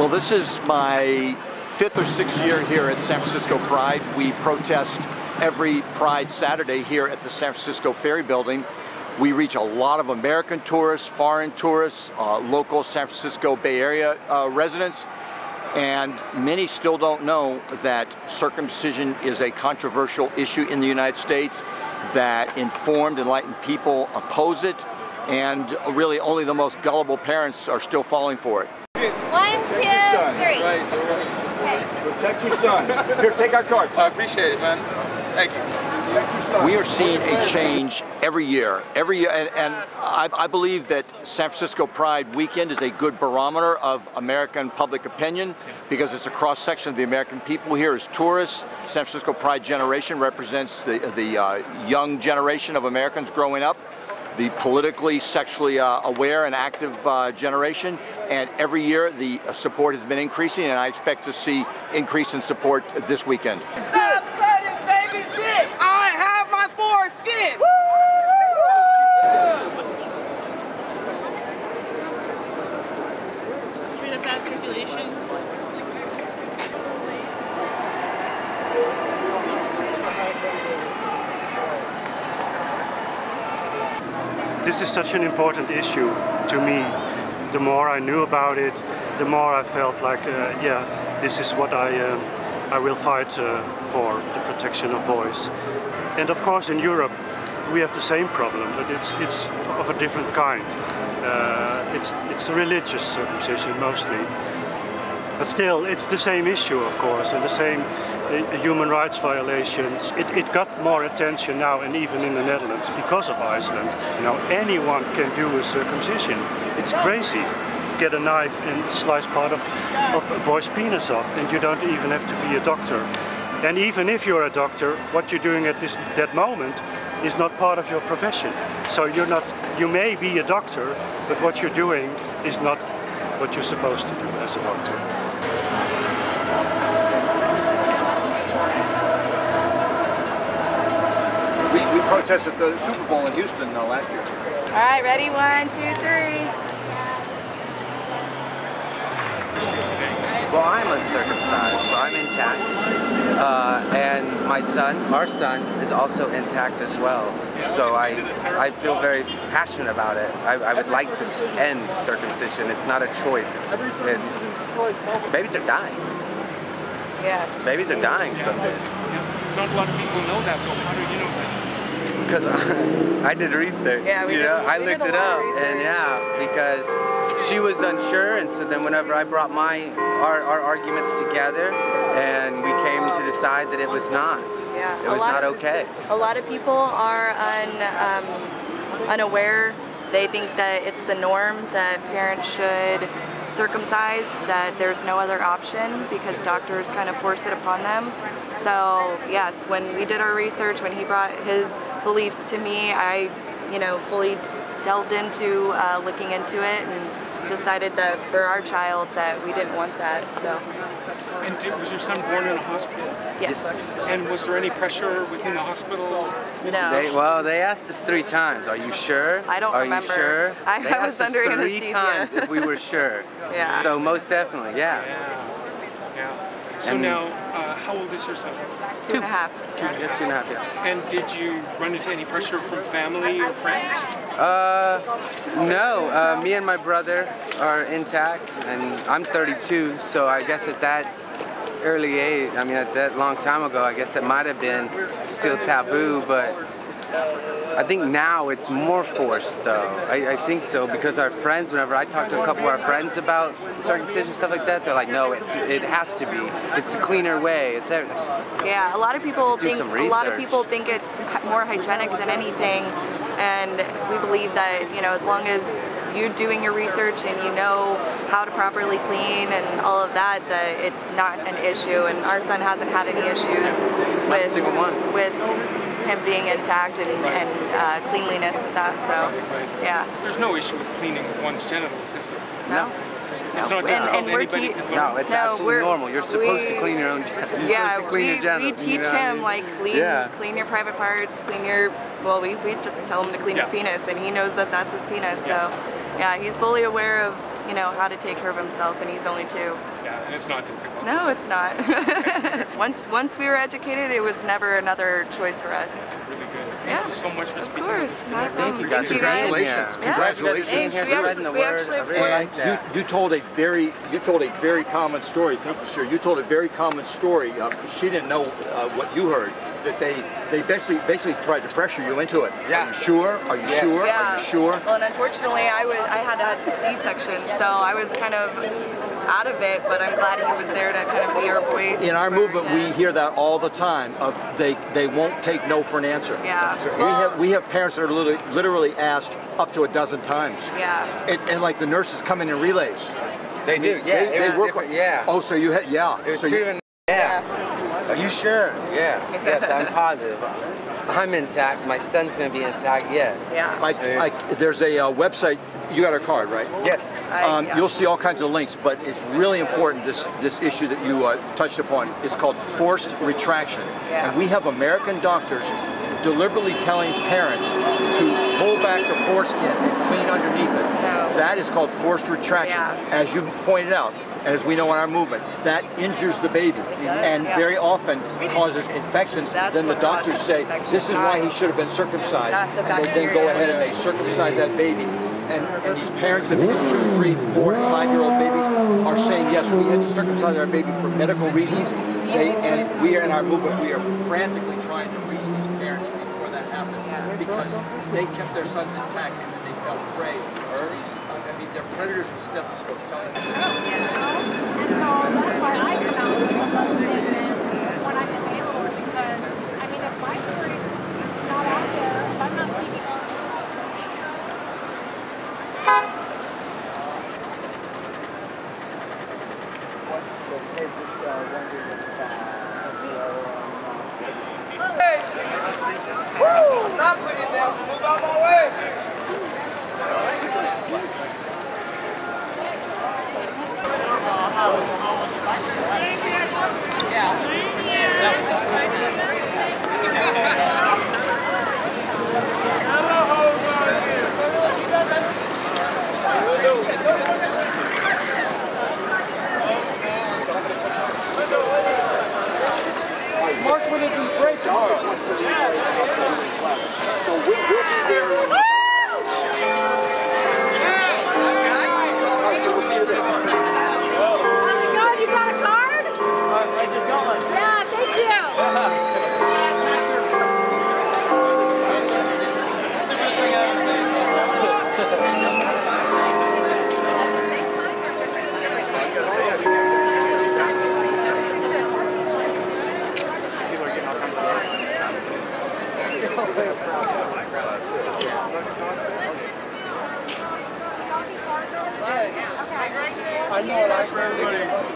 Well, this is my 5th or 6th year here at San Francisco Pride. We protest every Pride Saturday here at the San Francisco Ferry Building. We reach a lot of American tourists, foreign tourists, local San Francisco Bay Area residents, and many still don't know that circumcision is a controversial issue in the United States, that informed, enlightened people oppose it, and really only the most gullible parents are still falling for it. 1, 2, 3. Okay. Protect your sons. Here, take our cards. I appreciate it, man. Thank you. We are seeing a change every year, and I believe that San Francisco Pride weekend is a good barometer of American public opinion because it's a cross-section of the American people here as tourists. San Francisco Pride generation represents the young generation of Americans growing up, the politically, sexually aware and active generation, and every year the support has been increasing, and I expect to see increase in support this weekend. Stop saying baby dick! I have my foreskin! Woo! Woo! The fat circulation. This is such an important issue to me. The more I knew about it, the more I felt like, yeah, this is what I will fight for, the protection of boys. And of course, in Europe, we have the same problem, but it's of a different kind. It's religious circumcision mostly, but still, it's the same issue, of course, and the same human rights violations. It got more attention now, and even in the Netherlands, because of Iceland. You know, anyone can do a circumcision. It's crazy. Get a knife and slice part of a boy's penis off, and you don't even have to be a doctor. And even if you're a doctor, what you're doing at that moment is not part of your profession. So you may be a doctor, but what you're doing is not what you're supposed to do as a doctor. We protested the Super Bowl in Houston last year. All right, ready? 1, 2, 3. Well, I'm uncircumcised, so I'm intact. And my son, our son, is also intact as well. So I feel very passionate about it. I would like to end circumcision. It's not a choice. Babies are dying. Yes. Babies are dying from this. Not a lot of people know that, but how do you know that? Because I did research. Yeah, I looked it up. And yeah, because she was unsure, and so then whenever I brought our arguments together, and we came to decide that it was not. Yeah, it was not okay. A lot of people are unaware. They think that it's the norm that parents should circumcise, that there's no other option because doctors kind of force it upon them. So yes, when we did our research, when he brought his beliefs to me, I, you know, fully delved into looking into it and decided that for our child that we didn't want that. So. And was your son born in a hospital? Yes. And was there any pressure within the hospital? No. They asked us 3 times. Are you sure? I don't remember. Are you sure? I was under anesthesia. They asked us 3 times if we were sure. Yeah. So most definitely, yeah. Yeah. Yeah. So and now, how old is your son? 2 and a half. Two and a half. Yeah. And did you run into any pressure from family or friends? No. Me and my brother are intact, and I'm 32. So I guess at that early age, I mean, at that long time ago, I guess it might have been still taboo, but I think now it's more forced, though. I think so, because our friends, whenever I talk to a couple of our friends about circumcision, stuff like that, they're like, no, it has to be. It's a cleaner way. It's everything. Yeah, a lot of people think it's more hygienic than anything, and we believe that, you know, as long as you're doing your research and you know how to properly clean and all of that, that it's not an issue. And our son hasn't had any issues with him being intact and cleanliness with that. So, yeah. There's no issue with cleaning one's genitals, is there? No. No. It's not it's absolutely normal. You're supposed to clean your own genitals. Yeah, we teach him, like, clean your private parts, clean your, well, we just tell him to clean his penis, and he knows that that's his penis. Yeah. So, yeah, he's fully aware of you know, how to take care of himself, and he's only 2. Yeah, and it's not difficult. No, it's not. Once we were educated, it was never another choice for us. Really good. Yeah. Thank you so much for speaking. Of course. Thank you guys. Congratulations. Congratulations. You told a very common story. Thank you, sir. You told a very common story. She didn't know what you heard. That they basically tried to pressure you into it. Yeah. Are you sure? Are you sure? Yeah. Are you sure? Well, and unfortunately, I had to have C-section, so I was kind of out of it. But I'm glad he was there to kind of be our voice. In our movement, we hear that all the time. Of they won't take no for an answer. Yeah. Well, we have parents that are literally asked up to 12 times. Yeah. And like the nurses come in relays. They do. Yeah. They work. Yeah. Oh, so you had Are you sure? Yeah. Yes, I'm positive. I'm intact. My son's going to be intact. Yes. Yeah. There's a website. You got our card, right? Yes. Yeah. You'll see all kinds of links, but it's really important. This issue that you touched upon is called forced retraction, and we have American doctors deliberately telling parents to pull back the foreskin and clean underneath it. No. That is called forced retraction, as you pointed out. As we know in our movement, that injures the baby and very often causes infections. Then the doctors say, this is why he should have been circumcised. And they then go ahead and they circumcise that baby. And these parents of these 2-, 3-, 4-, and 5-year-old babies are saying, yes, we had to circumcise our baby for medical reasons. And we are in our movement, we are frantically trying to reach these parents before that happens because they kept their sons intact and then they fell prey early. I mean, they're predators with stethoscopes telling them. And so that's why I come out with a love statement when I'm available, because, I mean, if my story's not out there, if I'm not speaking on it. Hey! Woo! Stop putting it down, move out my way!